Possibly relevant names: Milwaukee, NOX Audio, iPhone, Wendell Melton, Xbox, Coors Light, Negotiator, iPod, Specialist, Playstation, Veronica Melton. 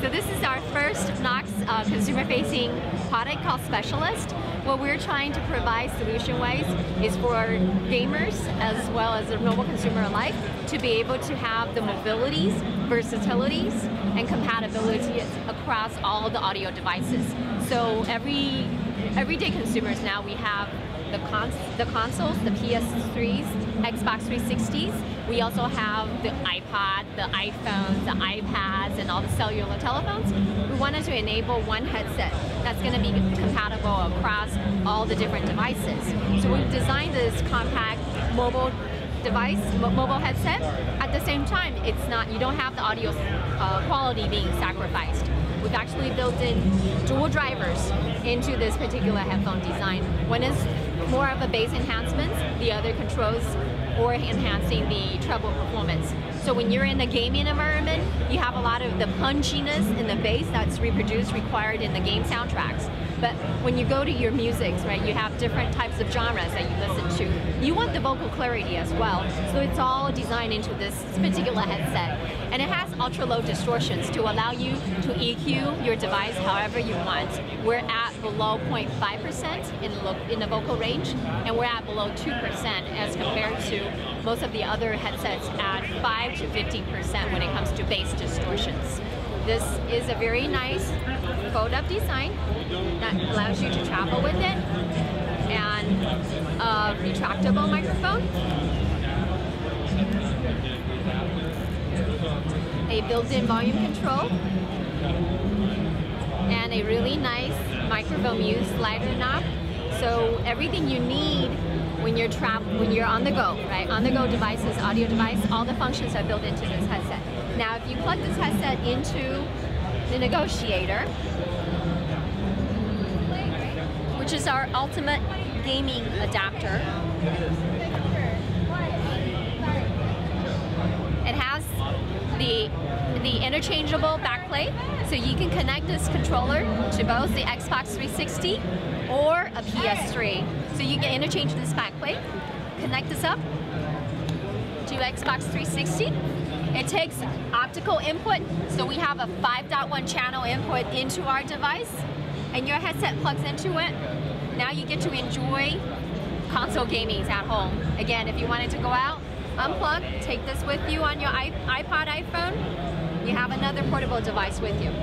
So this is our first NOX consumer-facing product called Specialist. What we're trying to provide solution-wise is for gamers as well as the normal consumer alike to be able to have the mobilities, versatilities, and compatibilities across all the audio devices. So everyday consumers now, we have the consoles, the PS3s, Xbox 360s. We also have the iPod, the iPhones, the iPads, and all the cellular telephones. We wanted to enable one headset that's going to be compatible across all the different devices. So we've designed this compact mobile device, mobile headset. At the same time, it's not, you don't have the audio quality being sacrificed. We've actually built in dual drivers into this particular headphone design. One is more of a bass enhancement, the other controls or enhancing the treble performance. So when you're in the gaming environment, you have a lot of the punchiness in the bass that's reproduced, required in the game soundtracks. But when you go to your musics, right, you have different types of genres that you listen to. You want the vocal clarity as well. So it's all designed into this particular headset. And it has ultra-low distortions to allow you to EQ your device however you want. We're at below 0.5% in the vocal range, and we're at below 2% as compared to most of the other headsets at 5 to 15% when it comes to bass distortions. This is a very nice fold-up design that allows you to travel with it, and a retractable microphone, a built-in volume control, and a really nice microphone mute slider knob. So everything you need when you're on the go, right? On the go devices, audio device, all the functions are built into this headset. Now, if you plug this headset into the Negotiator, which is our ultimate gaming adapter, it has the interchangeable backplate, so you can connect this controller to both the Xbox 360 or a PS3. So you can interchange this backplate, connect this up to Xbox 360. It takes optical input, so we have a 5.1 channel input into our device, and your headset plugs into it. Now you get to enjoy console gaming at home. Again, if you wanted to go out, unplug, take this with you on your iPod, iPhone. You have another portable device with you.